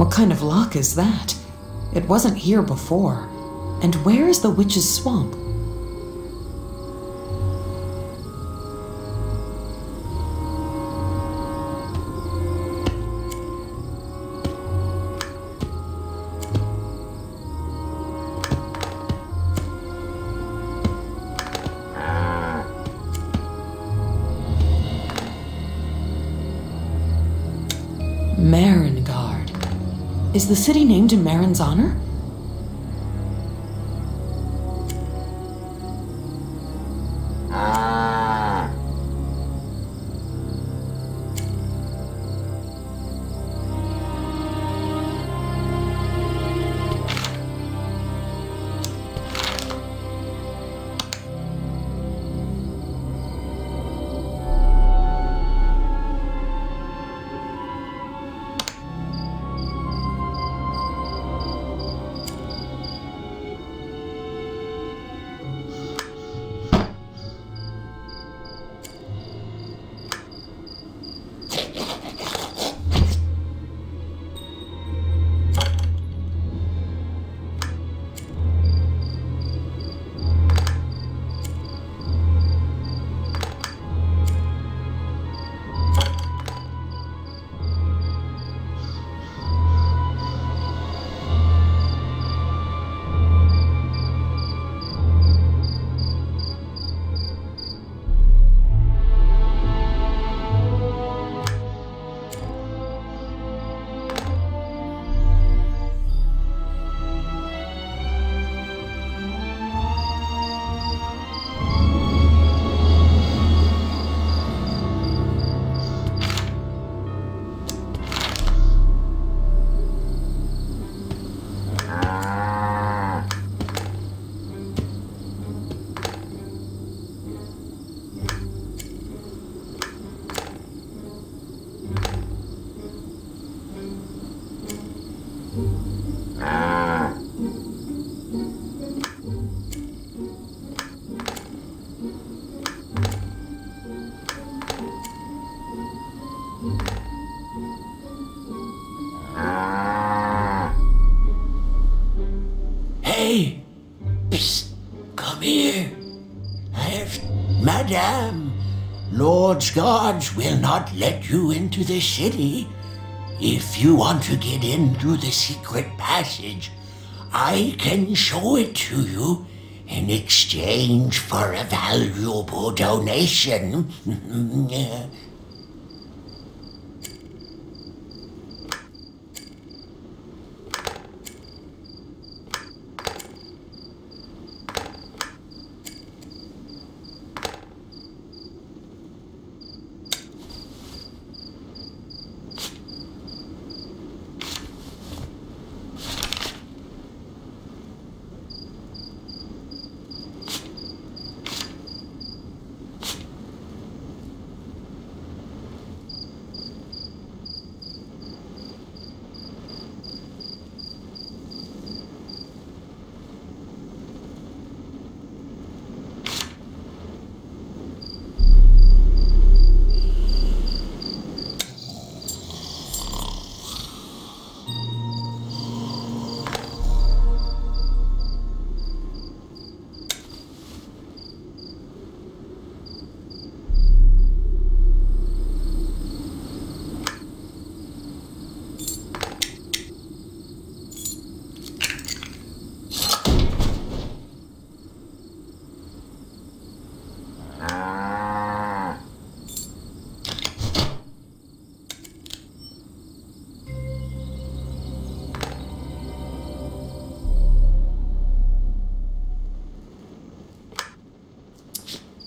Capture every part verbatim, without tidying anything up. What kind of lock is that? It wasn't here before. And where is the witch's swamp? Maringard. Is the city named in Marin's honor? Lord's guards will not let you into the city. If you want to get in through the secret passage, I can show it to you in exchange for a valuable donation.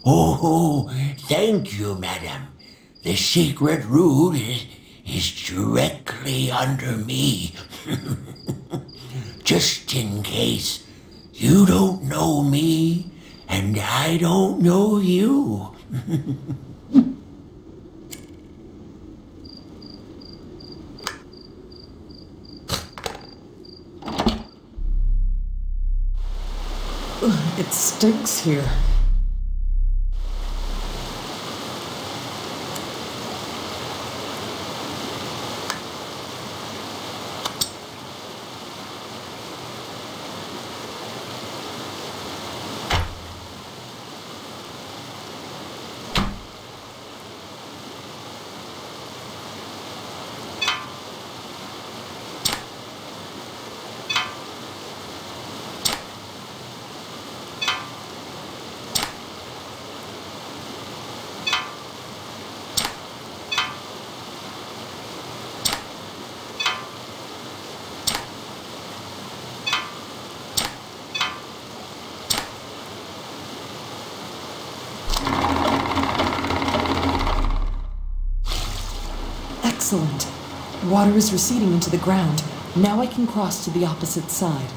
Oh, thank you, madam. The secret route is, is directly under me. Just in case you don't know me and I don't know you. It stinks here. Excellent. Water is receding into the ground. Now I can cross to the opposite side.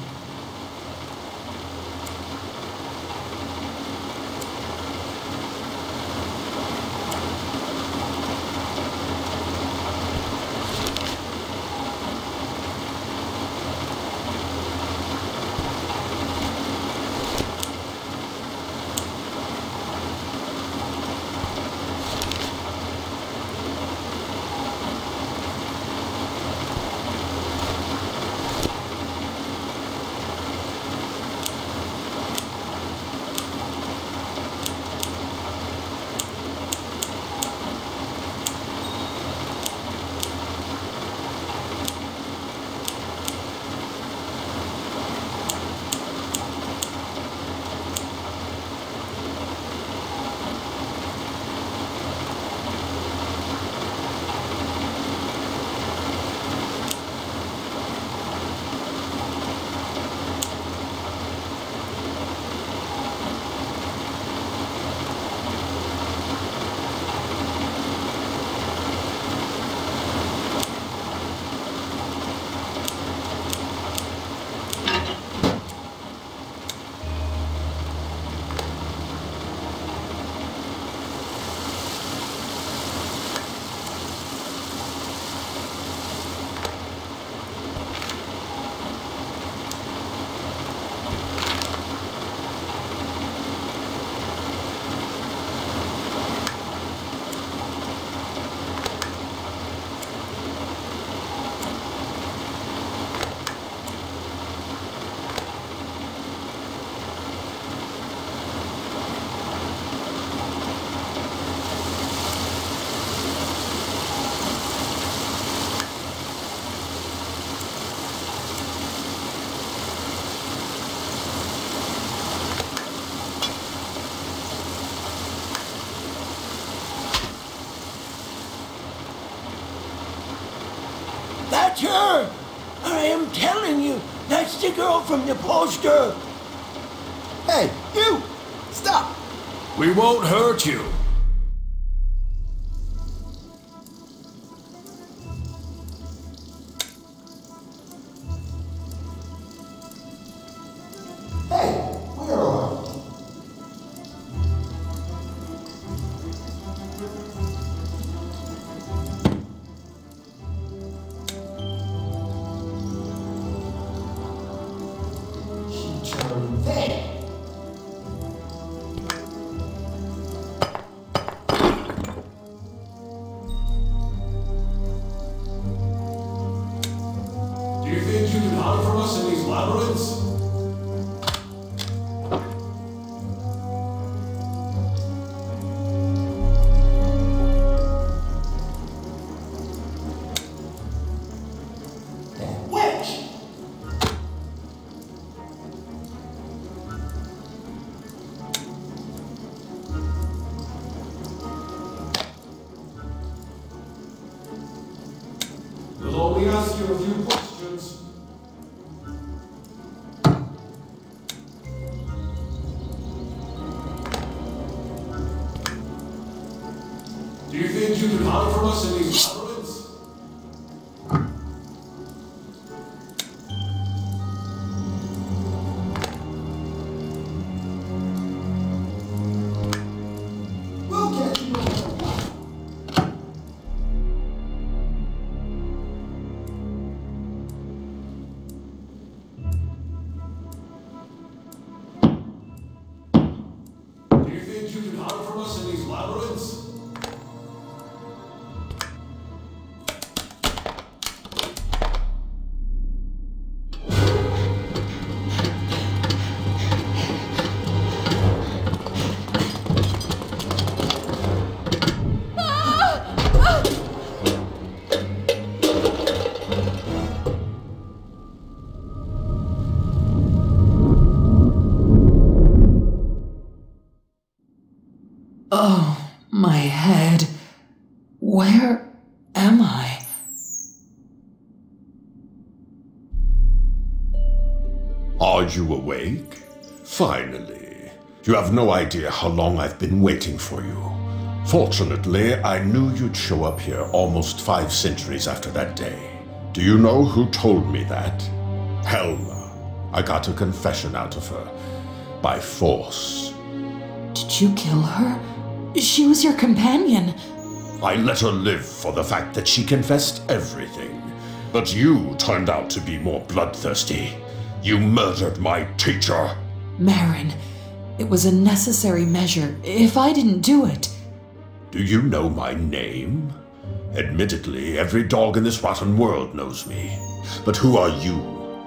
Her. I am telling you, that's the girl from the poster. Hey, you! Stop! We won't hurt you. Oh, my head. Where am I? Are you awake? Finally. You have no idea how long I've been waiting for you. Fortunately, I knew you'd show up here almost five centuries after that day. Do you know who told me that? Helma. I got a confession out of her. By force. Did you kill her? She was your companion. I let her live for the fact that she confessed everything. But you turned out to be more bloodthirsty. You murdered my teacher. Marin, it was a necessary measure. If I didn't do it... Do you know my name? Admittedly, every dog in this rotten world knows me. But who are you?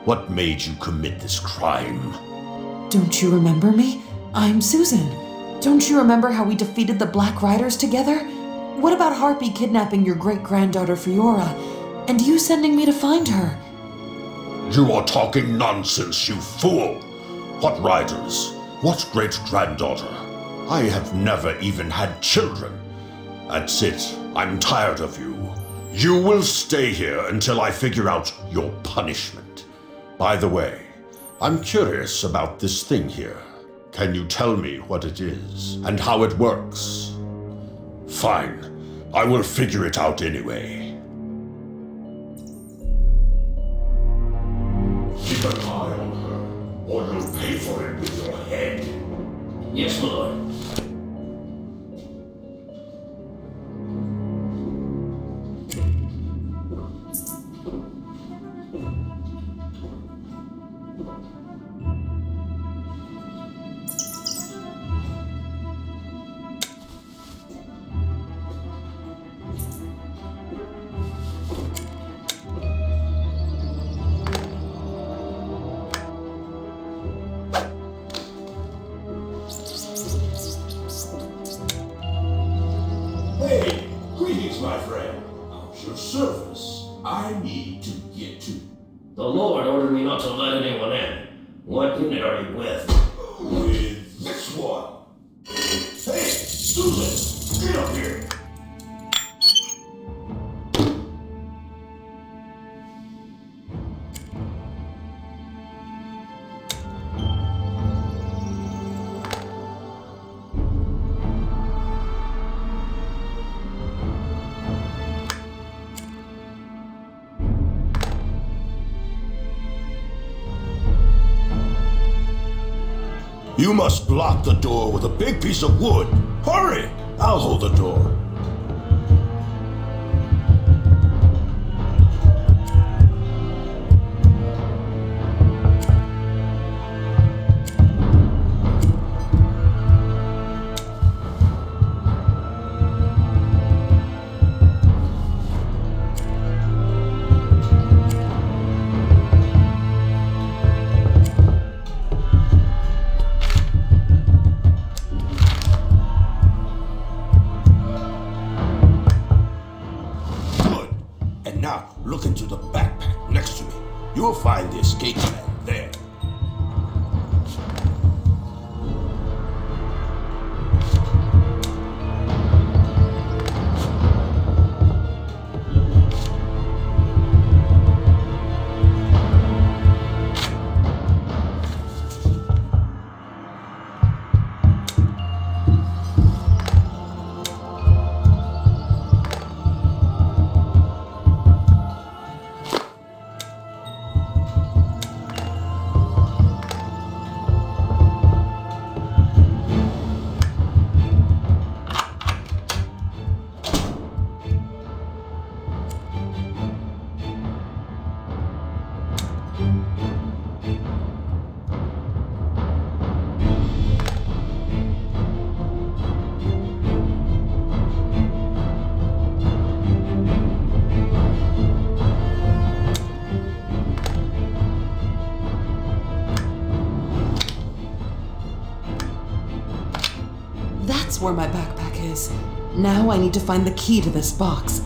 What made you commit this crime? Don't you remember me? I'm Susan. Don't you remember how we defeated the Black Riders together? What about Harpy kidnapping your great-granddaughter Fiora, and you sending me to find her? You are talking nonsense, you fool! What Riders? What great-granddaughter? I have never even had children. That's it. I'm tired of you. You will stay here until I figure out your punishment. By the way, I'm curious about this thing here. Can you tell me what it is and how it works? Fine. I will figure it out anyway. Keep an eye on her, or you'll pay for it with your head. Yes, my lord. You must block the door with a big piece of wood. Hurry! I'll hold the door. Where my backpack is. Now I need to find the key to this box.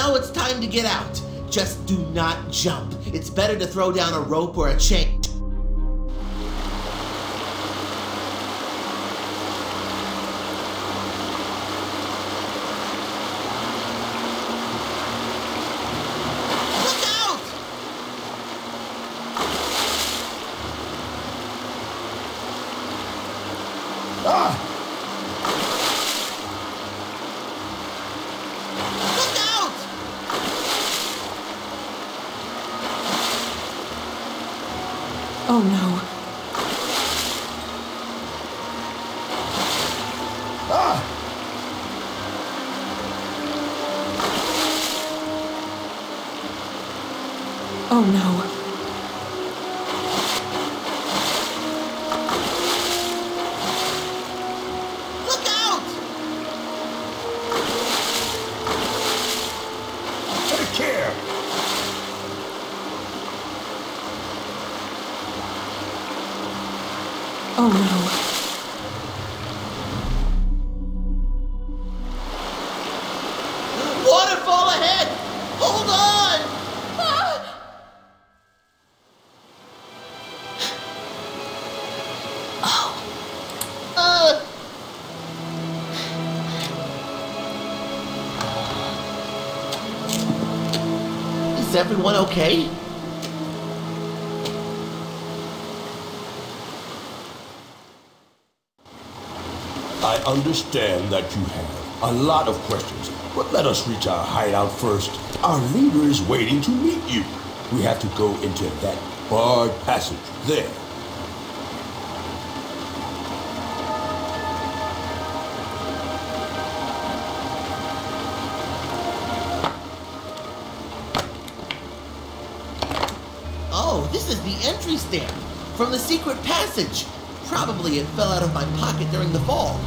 now it's time to get out. Just do not jump. It's better to throw down a rope or a chain. Oh no. Ah! Oh no. Look out! Take care! Oh no. Waterfall ahead! Hold on! Ah! Oh. Uh. Is everyone okay? I understand that you have a lot of questions, but let us reach our hideout first. Our leader is waiting to meet you. We have to go into that barred passage there. Oh, this is the entry stamp from the secret passage. Probably it fell out of my pocket during the fall.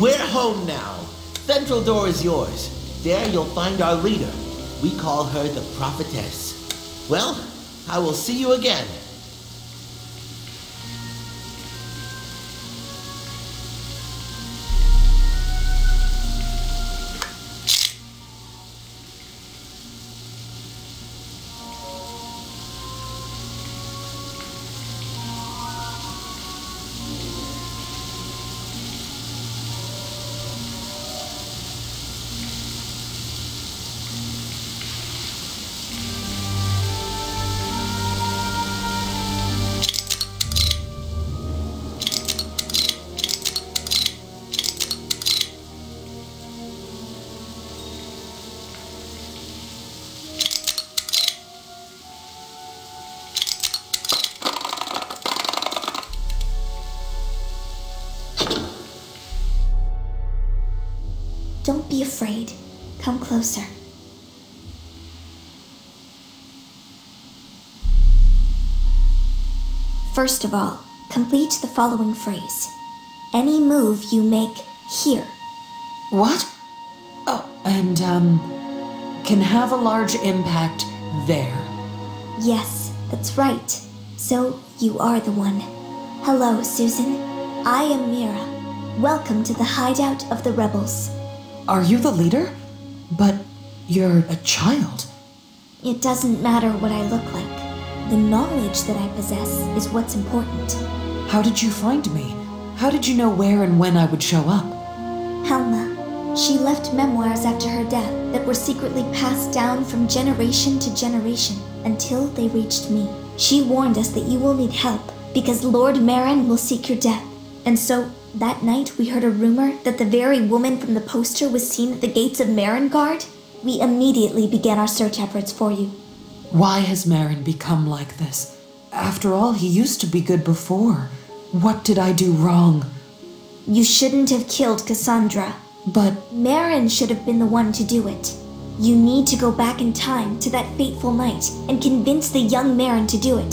We're home now. Central door is yours. There you'll find our leader. We call her the Prophetess. Well, I will see you again. Don't be afraid. Come closer. First of all, complete the following phrase. Any move you make here. What? Oh, and, um, can have a large impact there. Yes, that's right. So, you are the one. Hello, Susan. I am Mira. Welcome to the hideout of the rebels. Are you the leader? But you're a child. It doesn't matter what I look like. The knowledge that I possess is what's important. How did you find me? How did you know where and when I would show up? Helma. She left memoirs after her death that were secretly passed down from generation to generation until they reached me. She warned us that you will need help because Lord Marin will seek your death. And so, that night we heard a rumor that the very woman from the poster was seen at the gates of Maringard. We immediately began our search efforts for you. Why has Marin become like this? After all, he used to be good before. What did I do wrong? You shouldn't have killed Cassandra. But... Marin should have been the one to do it. You need to go back in time to that fateful night and convince the young Marin to do it.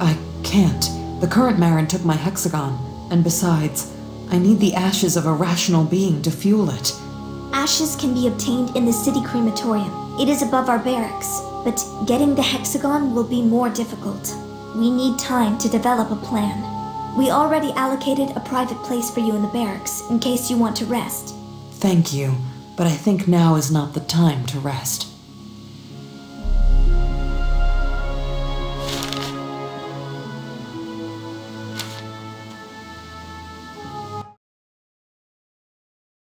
I can't. The current Marin took my hexagon. And besides, I need the ashes of a rational being to fuel it. Ashes can be obtained in the city crematorium. It is above our barracks. But getting the hexagon will be more difficult. We need time to develop a plan. We already allocated a private place for you in the barracks, in case you want to rest. Thank you, but I think now is not the time to rest.